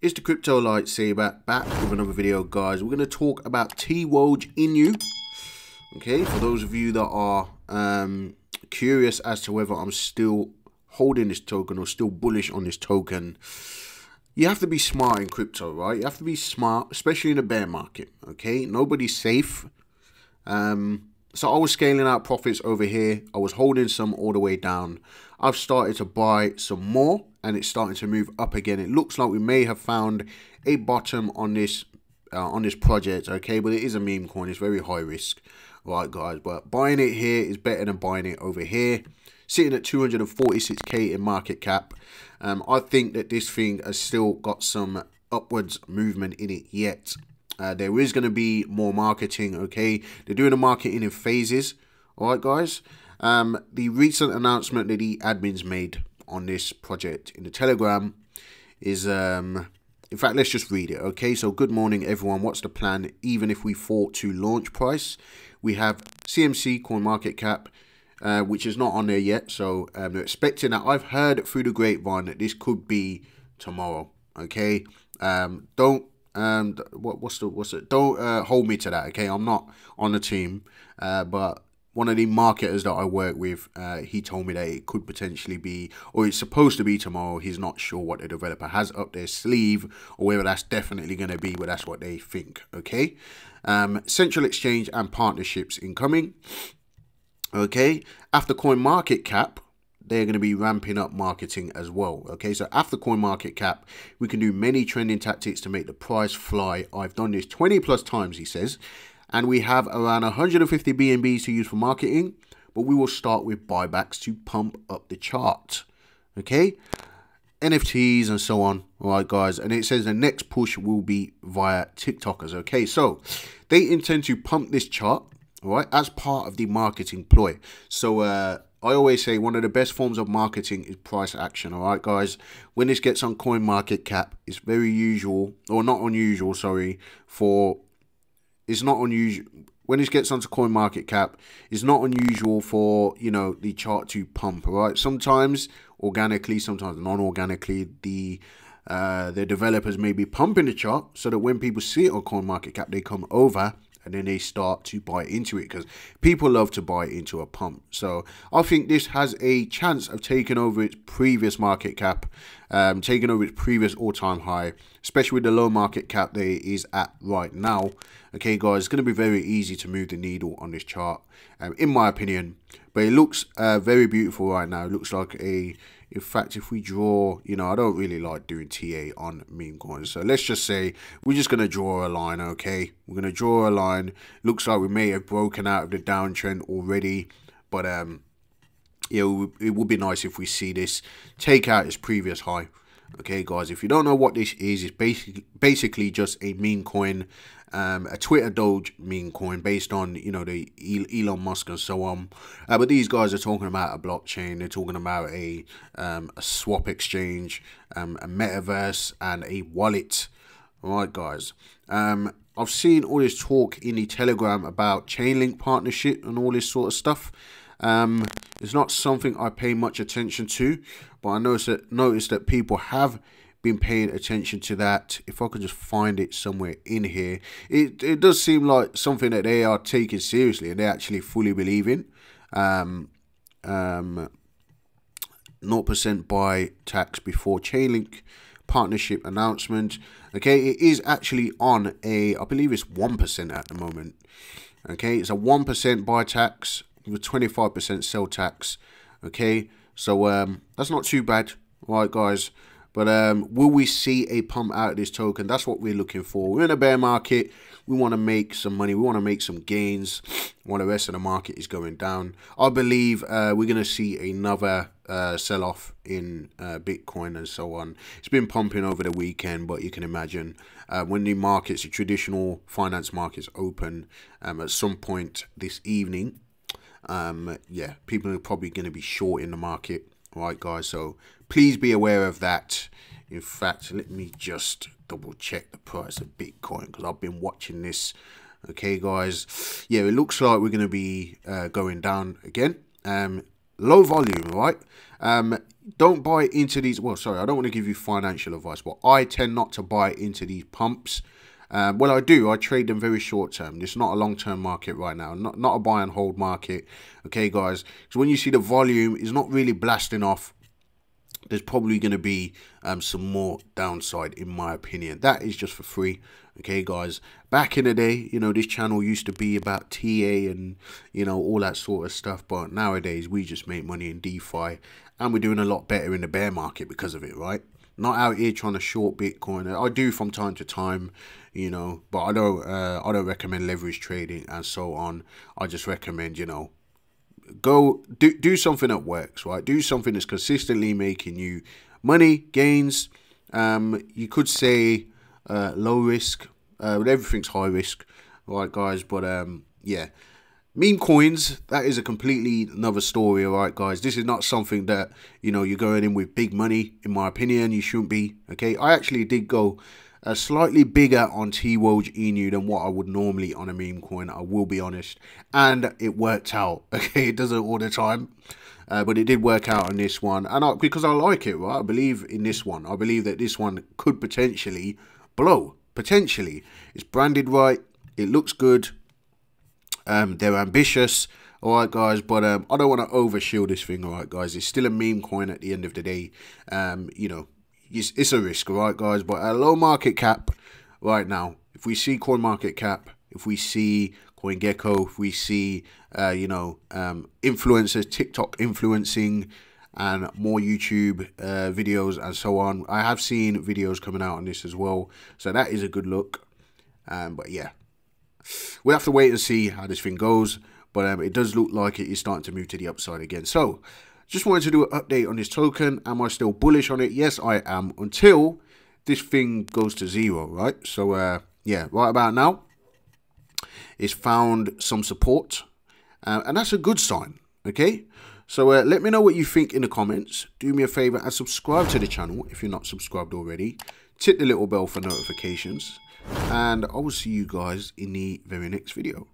It's the Crypto Lightsaber back with another video, guys. We're going to talk about Twoge Inu. Okay, for those of you that are curious as to whether I'm still holding this token or still bullish on this token, you have to be smart in crypto, right? You have to be smart, especially in a bear market, okay? Nobody's safe. So I was scaling out profits over here. I was holding some all the way down. I've started to buy some more, and it's starting to move up again. It looks like we may have found a bottom on this project, okay? But it is a meme coin. It's very high risk, right, guys? But buying it here is better than buying it over here. Sitting at 246k in market cap. I think that this thing has still got some upwards movement in it yet. There is going to be more marketing, okay? They're doing the marketing in phases, all right, guys? The recent announcement that the admins made on this project in the Telegram is... in fact, let's just read it, okay? So, good morning, everyone. What's the plan? Even if we fall to launch price, we have CMC, CoinMarketCap, which is not on there yet. So, they're expecting that. I've heard through the grapevine that this could be tomorrow, okay? Don't hold me to that, okay? I'm not on the team, but one of the marketers that I work with, he told me that it could potentially be, or it's supposed to be tomorrow. He's not sure what the developer has up their sleeve or whether that's definitely going to be, but that's what they think, okay? Central exchange and partnerships incoming, okay? After CoinMarketCap, they're going to be ramping up marketing as well, okay? So after CoinMarketCap, we can do many trending tactics to make the price fly. I've done this 20 plus times, he says. And we have around 150 BNBs to use for marketing, but we will start with buybacks to pump up the chart, okay? NFTs and so on, all right, guys? And it says the next push will be via TikTokers, okay? So they intend to pump this chart, all right, as part of the marketing ploy. So I always say one of the best forms of marketing is price action, all right, guys? When this gets on CoinMarketCap, it's very usual, or not unusual, sorry, for... It's not unusual when this gets onto CoinMarketCap. It's not unusual for, you know, the chart to pump, right? Sometimes organically, sometimes non-organically. The developers may be pumping the chart so that when people see it on CoinMarketCap, they come over and then they start to buy into it because people love to buy into a pump. So I think this has a chance of taking over its previous market cap, taking over its previous all-time high, especially with the low market cap that it is at right now. Okay, guys, it's going to be very easy to move the needle on this chart, in my opinion. But it looks very beautiful right now. It looks like a... In fact, if we draw, you know, I don't really like doing TA on meme coins. So let's just say we're just going to draw a line, okay? We're going to draw a line. Looks like we may have broken out of the downtrend already. But, yeah, it would be nice if we see this take out its previous high. Okay, guys, if you don't know what this is, it's basically just a meme coin, a Twitter Doge meme coin based on, you know, the Elon Musk and so on. But these guys are talking about a blockchain. They're talking about a swap exchange, a metaverse, and a wallet. All right, guys. I've seen all this talk in the Telegram about Chainlink partnership and all this sort of stuff. It's not something I pay much attention to, but I noticed that people have been paying attention to that. If I could just find it somewhere in here, it does seem like something that they are taking seriously and they actually fully believe in. 0% buy tax before Chainlink partnership announcement. Okay, it is actually on a, I believe it's 1% at the moment. Okay, it's a 1% buy tax with 25% sell tax, okay? So that's not too bad, right, guys? But will we see a pump out of this token? That's what we're looking for. We're in a bear market. We want to make some money. We want to make some gains while the rest of the market is going down. I believe we're going to see another sell-off in Bitcoin and so on. It's been pumping over the weekend, but you can imagine when the markets, the traditional finance markets open at some point this evening, yeah, people are probably going to be short in the market, right, guys? So please be aware of that. In fact, let me just double check the price of Bitcoin because I've been watching this. Okay, guys, yeah, it looks like we're going to be going down again. low volume, right? Don't buy into these. Well, sorry, I don't want to give you financial advice, but I tend not to buy into these pumps. Well, I do. I trade them very short term. It's not a long term market right now. Not a buy and hold market. Okay, guys. So when you see the volume is not really blasting off, there's probably going to be some more downside, in my opinion. That is just for free. Okay, guys. Back in the day, you know, this channel used to be about TA and, you know, all that sort of stuff. But nowadays, we just make money in DeFi. And we're doing a lot better in the bear market because of it, right? Not out here trying to short Bitcoin. I do from time to time, you know, but I don't recommend leverage trading and so on. I just recommend, you know, go do something that works, right? Do something that's consistently making you money, gains. You could say low risk, but everything's high risk, right, guys? But yeah. Meme coins, that is a completely another story, all right, guys. This is not something that, you know, you're going in with big money, in my opinion. You shouldn't be, okay? I actually did go slightly bigger on Twoge Inu than what I would normally on a meme coin, I will be honest. And it worked out, okay? It doesn't all the time, but it did work out on this one. And because I like it, right? I believe in this one. I believe that this one could potentially blow, potentially. It's branded right. It looks good. They're ambitious, all right, guys, but I don't want to overshield this thing, all right, guys. It's still a meme coin at the end of the day. You know, it's a risk, all right, guys, but a low market cap right now. If we see CoinMarketCap, if we see CoinGecko, if we see, you know, influencers, TikTok influencing and more YouTube videos and so on. I have seen videos coming out on this as well, so that is a good look, but yeah. We'll have to wait and see how this thing goes, but it does look like it is starting to move to the upside again. So, just wanted to do an update on this token. Am I still bullish on it? Yes, I am, until this thing goes to zero, right? So, yeah, right about now, it's found some support, and that's a good sign, okay? So, let me know what you think in the comments. Do me a favor and subscribe to the channel if you're not subscribed already. Tick the little bell for notifications. And I will see you guys in the very next video.